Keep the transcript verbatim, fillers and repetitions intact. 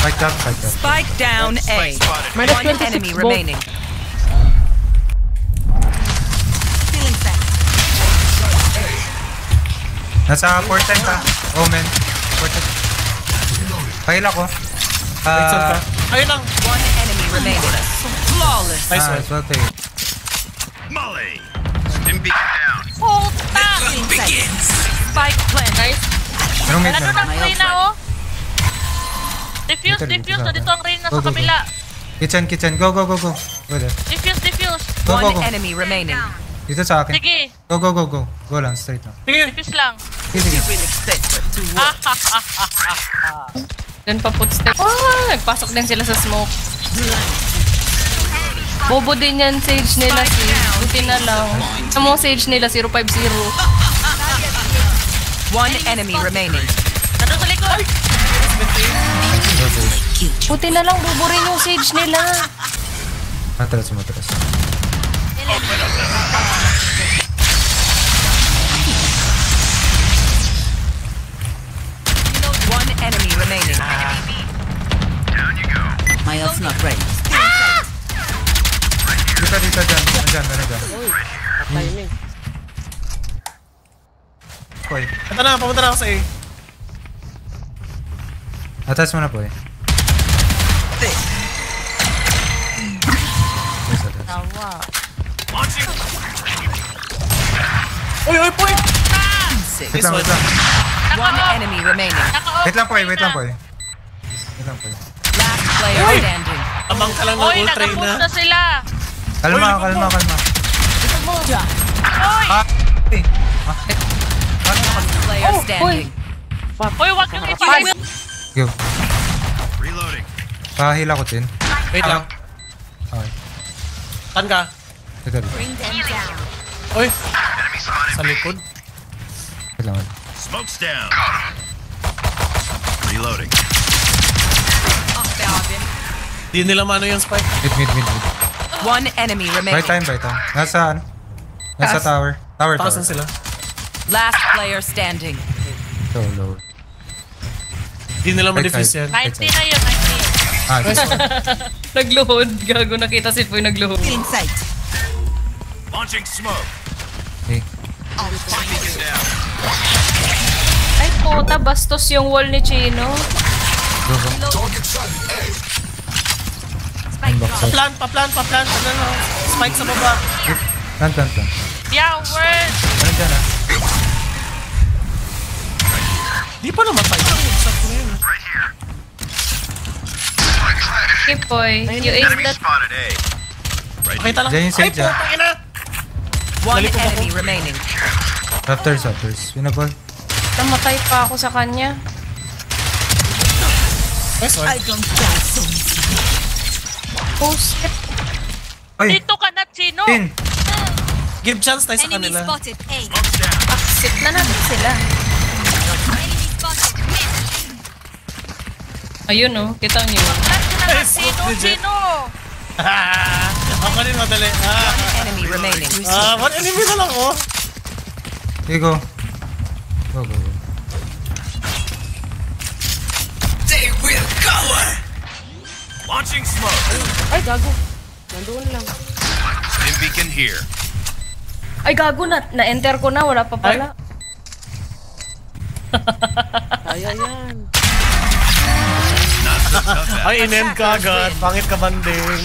Spike down, spike down. Spike down A. One enemy remaining. Feeling fast. Nasa four ten pa. Omen. Pail ako. Ayun lang. One enemy remaining. Flawless. Nice one. Molly. Stimpy down. Hold down. Begins. Spike plant. Nandun ang Reyna oh. Diffuse, diffuse. Nandito ang Reyna sa kabila. Kitchen, kitchen. Go, go, go, go. Diffuse, diffuse. One enemy remaining. Dito sa akin. Sige. Go, go, go, go. Go lang, straight lang. Diffuse lang. Sige. Ah, ah, ah, ah, ah. Doon pa footsteps. Oh, nagpasok din sila sa smoke. Bobo din yan, sage nila si. Buti na lang. Samong sage nila, zero five zero. One enemy remaining. Nandun sa likod. Buti na lang, bobo rin yung sage nila. Matras, matras. One enemy remaining. Down you go. My ult's not ready. Dito, dito, dyan. Dyan, dyan, dyan. Timing. Okay. Ito na, papunta na ako sa A. Atas mo na po eh. Tawa. Uy, uy, po eh! Wait lang, wait lang. One enemy remaining. Wait lang po eh, wait lang po eh. Wait lang po eh. Last player standing. Abang ka lang ng ult train na. Uy, nakapunta sila! Kalma, kalma, kalma. Uy! Last player standing. Uy, wag yung ipa-will! Go. Reloading. Pahila ko din. Wait lang. Okay. Tan ka? Ito dito. Uy! Sa likod. Wait lang. Smokes down. Reloading. Di nila mano yung spike. Mid, mid, mid, mid. One enemy remaining. Right time, right time. Nasa ano? Nasa tower. Tower, tower. Taas sila. Last player standing. So low. Hindi nila ma-defuse yan. ninety na yun, ninety. Ah, gusto. Nagluhod. Gago, nakita si Poy nagluhod. Inside. Launching smoke. Hey. Ay, puta. Bastos yung wall ni Chino. Pa-plan, pa-plan, pa-plan. Spike sa baba. Plant, plant, plant. Yeah, word. Ano dyan ah? Di pa namatay. Right here. Okay, boy. You ace that. Pakita lang. Diyan yung sage ah. One enemy remaining. Raptors, Raptors. Winable. Namatay pa ako sa kanya. Post it. Dito ka na, Chino. Give chance tayo sa kanila. Aksit na natin sila. Ayun oh, kita nyo. Sino? Sino? Ako rin madali. One enemy remaining. Ah, one enemy na lang oh. Here you go. Go, go, go. They will cover! Launching smoke. Ay, gago. Nandoon lang. Stim beacon here. Ay, gago na. Na-enter ko na. Wala pa pala. Kaya yan. Ay, inen ka agad. Pangit ka banding.